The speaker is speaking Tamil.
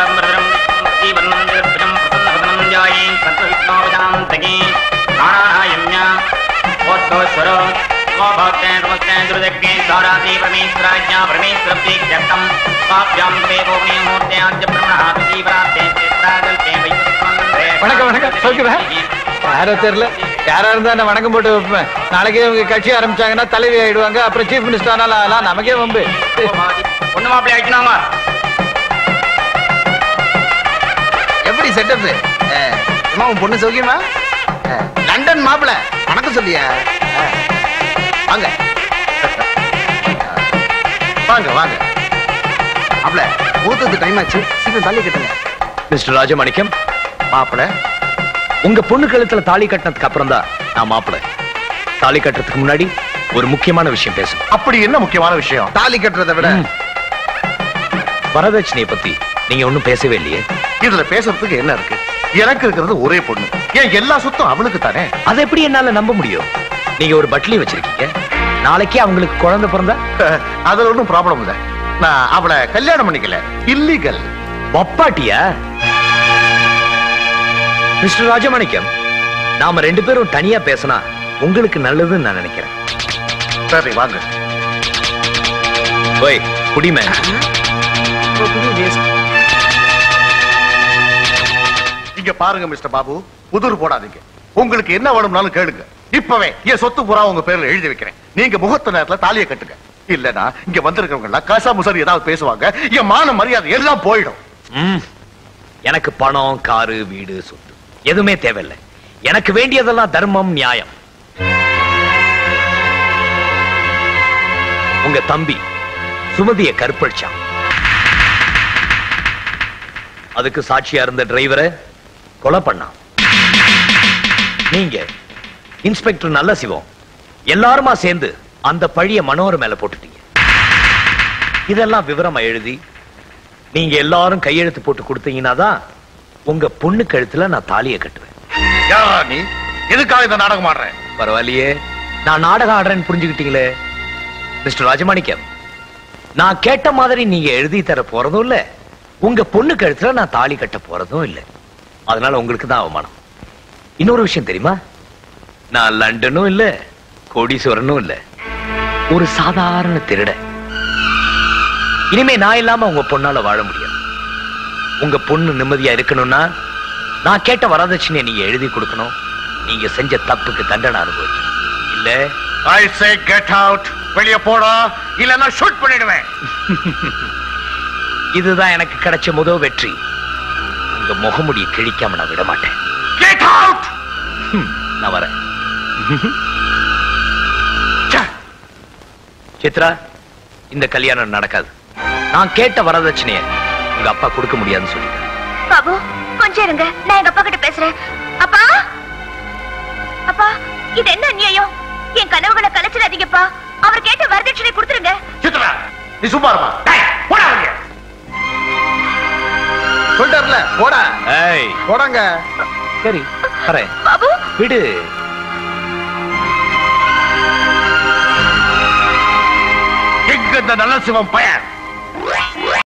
வணக்கம் யாரா இருந்தா வணக்கம் போட்டு வைப்பேன். நாளைக்கே இவங்க கட்சி ஆரம்பிச்சாங்கன்னா தலைவி ஆயிடுவாங்க. அப்புறம் சீஃப் மினிஸ்டர்னால நமக்கே வம்பு ஒண்ணுமா அப்படி ஆயிடுச்சுனாமா எப்படி செட்டப்பு உன் பொண்ணு சௌக்கியமா? லண்டன் மாப்பிள்ள வணக்கம் சொல்லியா? வாங்க வாங்க வாங்க மாப்பிள்ள ஊத்துக்கு டைம் ஆச்சு, சீக்கிரம் தள்ளி கட்டுங்க. மிஸ்டர் ராஜமாணிக்கம் மாப்பிள்ள உங்க பொண்ணு கழுத்துல தாலி கட்டினதுக்கு அப்புறம் தான் நான் மாப்பிள்ள. தாலி கட்டுறதுக்கு முன்னாடி ஒரு முக்கியமான விஷயம் பேசும். அப்படி என்ன முக்கியமான விஷயம்? தாலி கட்டுறதை விட வரதட்சணையை பத்தி நீங்க ஒன்னும் பேசவே இல்லையே. இதுல பேசுறதுக்கு என்ன இருக்கு? எனக்கு இருக்கிறது ஒரே பொண்ணு, ஏன் எல்லா சுத்தம் அவளுக்கு தானே. அதை எப்படி என்னால நம்ப முடியும்? நீங்க ஒரு பட்லி வச்சிருக்கீங்க, நாளைக்கே அவங்களுக்கு குழந்தை பிறந்தா அதுல ஒன்னும் ப்ராப்ளம் இல்லை. நான் அவளை கல்யாணம் பண்ணிக்கல, இல்லீகல் பப்பாட்டியா? மிஸ்டர் ராஜமாணிக்கம் நாம ரெண்டு பேரும் தனியா பேசினா உங்களுக்கு நல்லதுன்னு நான் நினைக்கிறேன். சரி வாங்க போய் குடிமே. இங்க பாருங்க மிஸ்டர் பாபு, புதூர் போடாதீங்க. உங்களுக்கு என்ன வேணும்னாலும் கேளுங்க. இப்பவே என் சொத்து பூரா உங்க பேர்ல எழுதி வைக்கிறேன். நீங்க முகூர்த்த நேரத்துல தாலியை கட்டுங்க. இல்லனா இங்க வந்திருக்கிறவங்க எல்லாம் காசா முசாரி ஏதாவது பேசுவாங்க. என் மான மரியாதை எல்லாம் போயிடும். எனக்கு பணம், காரு, வீடு, சொத்து எதுவுமே தேவையில்லை. எனக்கு வேண்டியதெல்லாம் தர்மம், நியாயம். உங்க தம்பி சுமதியை கற்பழிச்சான். அதுக்கு சாட்சியா இருந்த டிரைவரை கொலை பண்ணான். நீங்க இன்ஸ்பெக்டர் நல்ல சிவம் எல்லாருமா சேர்ந்து அந்த பழிய மனோர் மேல போட்டுட்டீங்க. இதெல்லாம் விவரமா எழுதி நீங்க எல்லாரும் கையெழுத்து போட்டு கொடுத்தீங்கன்னா தான் உங்க பொண்ணு கழுத்துல நான் தாலியை கட்டுவேன். நீ எதுக்காக இந்த நாடகம் ஆடுறேன்? பரவாயில்லையே, நான் நாடகம் ஆடுறேன்னு புரிஞ்சுக்கிட்டீங்களே. மிஸ்டர் ராஜமாணிக்கம், நான் கேட்ட மாதிரி நீங்க எழுதி தர போறதும் இல்ல, உங்க பொண்ணு கழுத்துல நான் தாலி கட்ட போறதும் இல்லை. அதனால உங்களுக்கு தான் அவமானம். இன்னொரு விஷயம் தெரியுமா? நான் லண்டனும் இல்ல, கோடீஸ்வரனும் இல்ல, ஒரு சாதாரண திருட. இனிமே நான் இல்லாம உங்க பொண்ணால வாழ முடியாது. உங்க பொண்ணு நிம்மதியா இருக்கணும்னா நான் கேட்ட வரதட்சணையை நீங்க எழுதி கொடுக்கணும். நீங்க செஞ்ச தப்புக்கு தண்டனை அனுபவிக்கணும். இல்ல ஐ சே கெட் அவுட், வெளிய போடா, இல்லன்னா ஷூட் பண்ணிடுவேன். இதுதான் எனக்கு கிடைச்ச முதல் வெற்றி. உங்க முகமுடி கிழிக்காம நான் விட மாட்டேன். Get out. நான் வரேன். சித்ரா, இந்த கல்யாணம் நடக்காது. நான் கேட்ட வரதட்சணையை உங்க அப்பா கொடுக்க முடியாதுன்னு சொல்லிட்டேன். பாபு கொஞ்சம் இருங்க, நான் எங்க அப்பா கிட்ட பேசுறேன். அப்பா அப்பா, இது என்ன அநியாயம்? என் கனவுகளை கலைச்சிடாதீங்கப்பா. அவர் கேட்ட வரதட்சணை கொடுத்துருங்க. சித்ரா நீ சும்மா இருமா. டேய் போடா, வந்து சொல்றல போடா. ஏய் போடங்க. சரி அரே பாபு விடு. எங்க இந்த நல்ல சிவம் பையன்